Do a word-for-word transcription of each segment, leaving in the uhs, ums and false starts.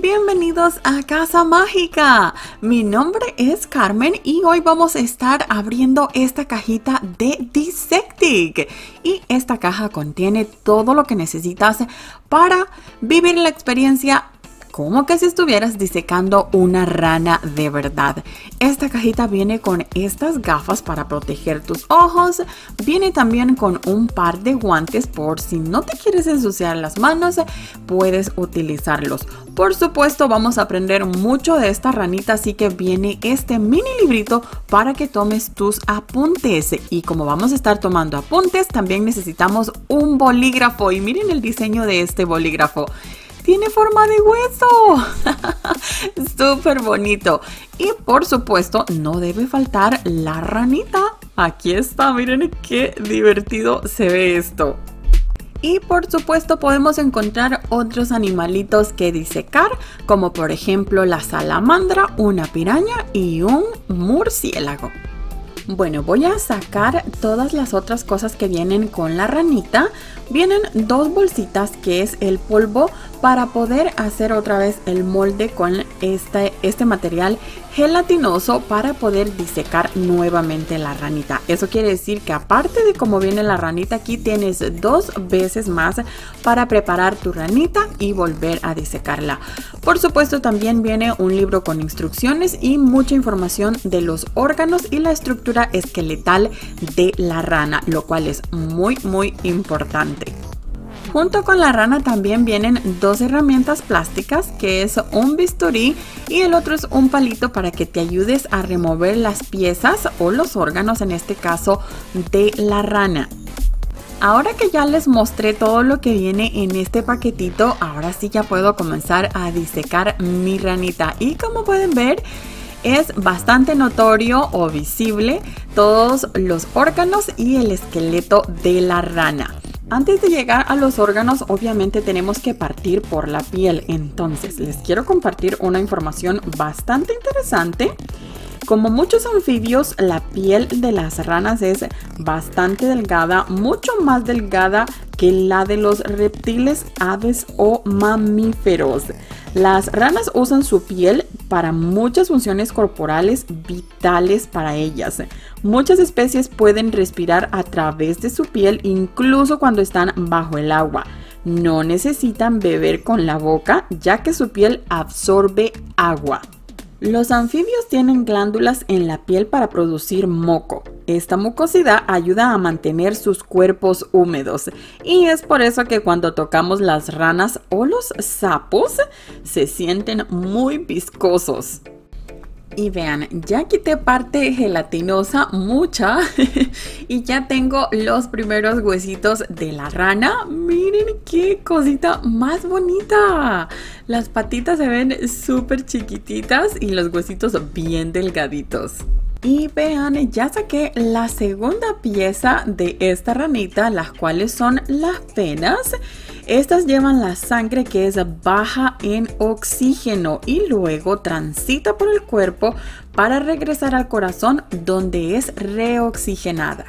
Bienvenidos a Casa Mágica. Mi nombre es Carmen y hoy vamos a estar abriendo esta cajita de Dissectic. Y esta caja contiene todo lo que necesitas para vivir la experiencia como que si estuvieras disecando una rana de verdad. Esta cajita viene con estas gafas para proteger tus ojos. Viene también con un par de guantes por si no te quieres ensuciar las manos, puedes utilizarlos. Por supuesto, vamos a aprender mucho de esta ranita, así que viene este mini librito para que tomes tus apuntes. Y como vamos a estar tomando apuntes, también necesitamos un bolígrafo. Y miren el diseño de este bolígrafo. Tiene forma de hueso, súper bonito. Y por supuesto no debe faltar la ranita. Aquí está, miren qué divertido se ve esto. Y por supuesto podemos encontrar otros animalitos que disecar, como por ejemplo la salamandra, una piraña y un murciélago. Bueno, voy a sacar todas las otras cosas que vienen con la ranita. Vienen dos bolsitas que es el polvo para poder hacer otra vez el molde con este, este material gelatinoso para poder disecar nuevamente la ranita. Eso quiere decir que aparte de cómo viene la ranita aquí, tienes dos veces más para preparar tu ranita y volver a disecarla. Por supuesto también viene un libro con instrucciones y mucha información de los órganos y la estructura esqueletal de la rana, lo cual es muy muy importante. Junto con la rana también vienen dos herramientas plásticas, que es un bisturí y el otro es un palito para que te ayudes a remover las piezas o los órganos, en este caso de la rana. Ahora que ya les mostré todo lo que viene en este paquetito, ahora sí ya puedo comenzar a disecar mi ranita. Y como pueden ver, es bastante notorio o visible todos los órganos y el esqueleto de la rana. Antes de llegar a los órganos, obviamente tenemos que partir por la piel. Entonces, les quiero compartir una información bastante interesante. Como muchos anfibios, la piel de las ranas es bastante delgada, mucho más delgada que la de los reptiles, aves o mamíferos. Las ranas usan su piel para muchas funciones corporales vitales para ellas. Muchas especies pueden respirar a través de su piel incluso cuando están bajo el agua. No necesitan beber con la boca, ya que su piel absorbe agua. Los anfibios tienen glándulas en la piel para producir moco. Esta mucosidad ayuda a mantener sus cuerpos húmedos y es por eso que cuando tocamos las ranas o los sapos se sienten muy viscosos. Y vean, ya quité parte gelatinosa, mucha, y ya tengo los primeros huesitos de la rana. Miren qué cosita más bonita. Las patitas se ven súper chiquititas y los huesitos bien delgaditos. Y vean, ya saqué la segunda pieza de esta ranita, las cuales son las venas. Estas llevan la sangre, que es baja en oxígeno, y luego transita por el cuerpo para regresar al corazón, donde es reoxigenada.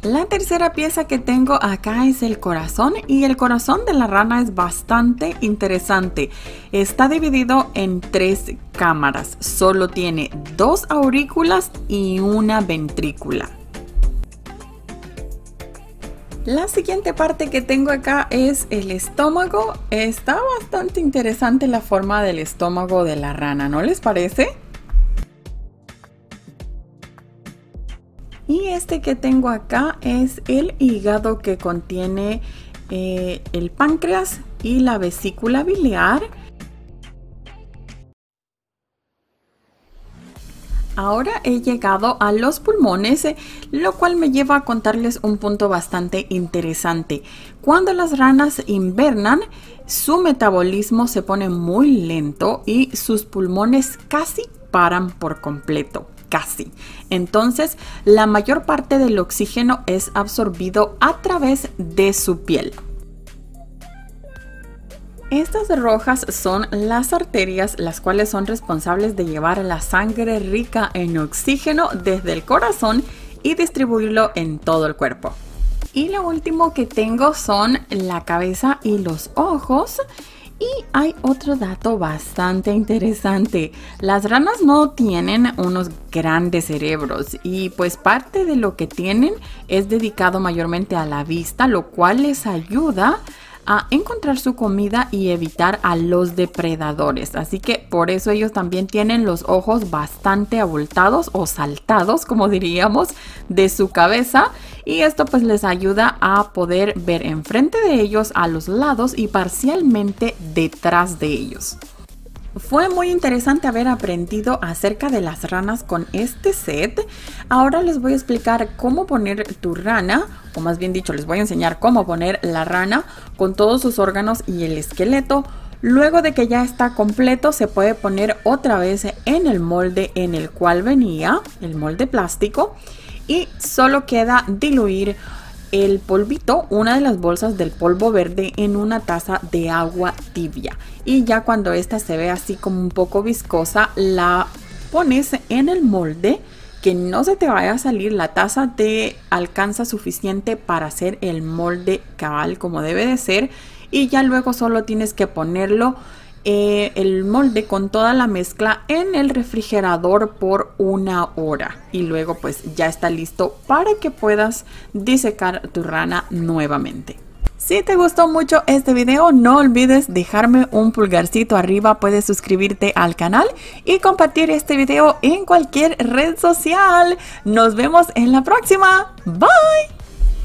La tercera pieza que tengo acá es el corazón, y el corazón de la rana es bastante interesante. Está dividido en tres cámaras, solo tiene dos aurículas y una ventrícula. La siguiente parte que tengo acá es el estómago. Está bastante interesante la forma del estómago de la rana, ¿no les parece? Y este que tengo acá es el hígado, que contiene eh, el páncreas y la vesícula biliar. Ahora he llegado a los pulmones, lo cual me lleva a contarles un punto bastante interesante. Cuando las ranas invernan, su metabolismo se pone muy lento y sus pulmones casi paran por completo. Casi. Entonces, la mayor parte del oxígeno es absorbido a través de su piel. Estas rojas son las arterias, las cuales son responsables de llevar la sangre rica en oxígeno desde el corazón y distribuirlo en todo el cuerpo. Y lo último que tengo son la cabeza y los ojos. Y hay otro dato bastante interesante. Las ranas no tienen unos grandes cerebros y pues parte de lo que tienen es dedicado mayormente a la vista, lo cual les ayuda a encontrar su comida y evitar a los depredadores. Así que por eso ellos también tienen los ojos bastante abultados o saltados, como diríamos, de su cabeza. Y esto pues les ayuda a poder ver enfrente de ellos, a los lados y parcialmente detrás de ellos. Fue muy interesante haber aprendido acerca de las ranas con este set. Ahora les voy a explicar cómo poner tu rana, o más bien dicho, les voy a enseñar cómo poner la rana con todos sus órganos y el esqueleto. Luego de que ya está completo, se puede poner otra vez en el molde en el cual venía, el molde plástico, y solo queda diluir el polvito, una de las bolsas del polvo verde, en una taza de agua tibia. Y ya cuando esta se ve así como un poco viscosa, la pones en el molde, que no se te vaya a salir. La taza te alcanza suficiente para hacer el molde cabal como debe de ser. Y ya luego solo tienes que ponerlo, eh, el molde con toda la mezcla, en el refrigerador por una hora. Y luego pues ya está listo para que puedas disecar tu rana nuevamente. Si te gustó mucho este video, no olvides dejarme un pulgarcito arriba, puedes suscribirte al canal y compartir este video en cualquier red social. Nos vemos en la próxima. Bye.